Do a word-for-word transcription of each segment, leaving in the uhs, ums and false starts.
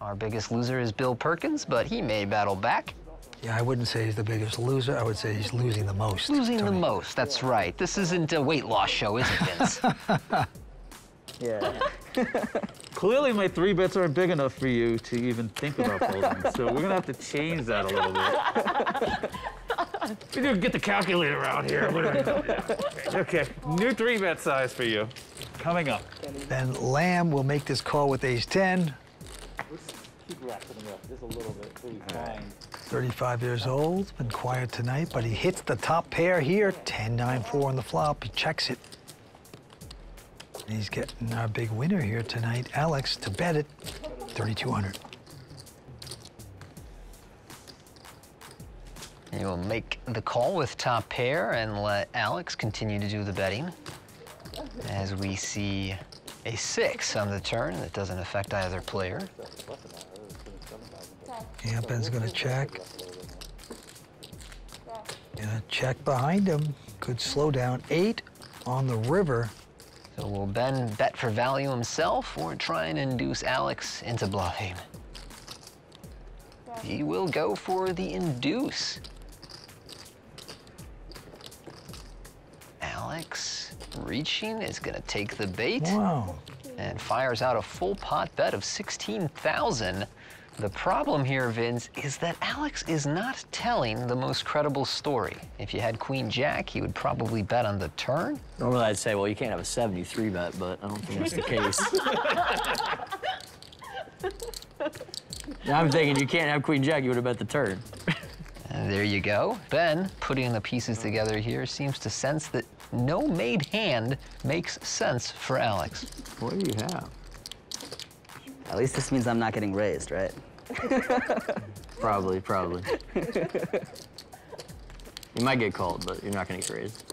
Our biggest loser is Bill Perkins, but he may battle back. Yeah, I wouldn't say he's the biggest loser. I would say he's losing the most. Losing Tony. the most, that's right. This isn't a weight loss show, is it, Vince? Yeah. Clearly, my three bets aren't big enough for you to even think about folding, so we're going to have to change that a little bit. We're going to get the calculator out here. Okay, new three bet size for you. Coming up. Then Lamb will make this call with ace ten. Let's keep wrapping him up just a little bit until he's fine. thirty-five years old, been quiet tonight, but he hits the top pair here. ten nine four on the flop, he checks it. And he's getting our big winner here tonight, Alex, to bet it, thirty-two hundred. He will make the call with top pair and let Alex continue to do the betting. As we see a six on the turn that doesn't affect either player. Yeah, Ben's gonna check. Gonna check behind him. Could slow down. Eight on the river. So will Ben bet for value himself or try and induce Alex into bluffing? He will go for the induce. Alex reaching is gonna take the bait. Wow. And fires out a full pot bet of sixteen thousand. The problem here, Vince, is that Alex is not telling the most credible story. If you had Queen Jack, he would probably bet on the turn. Normally I'd say, well, you can't have a seventy-three bet, but I don't think that's the case. Now I'm thinking you can't have Queen Jack, you would have bet the turn. And there you go. Ben, putting the pieces together here, seems to sense that no made hand makes sense for Alex. What do you have? At least this means I'm not getting raised, right? Probably, probably. You might get called, but you're not gonna get raised.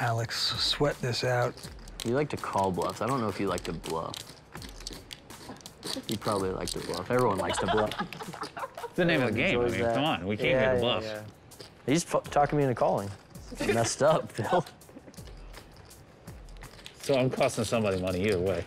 Alex, sweat this out. You like to call bluffs. I don't know if you like to bluff. You probably like to bluff. Everyone likes to bluff. It's the name Everyone of the game. I mean, come on, we can't yeah, get a bluff. Yeah, yeah. He's talking me into calling. You messed up, Phil. So I'm costing somebody money either way.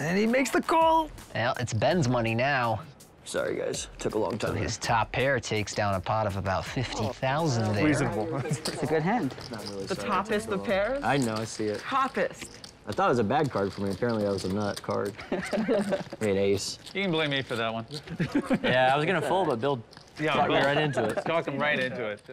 And he makes the call. Well, it's Ben's money now. Sorry, guys. Took a long time. So his top pair takes down a pot of about fifty thousand oh, there. Reasonable. It's a good hand. Not really the toppest of pairs? I know, I see it. Toppest. I thought it was a bad card for me. Apparently, that was a nut card. I mean, ace. You can blame me for that one. Yeah, I was going to fold, but Bill yeah, talked me right into it. Talked him right into it.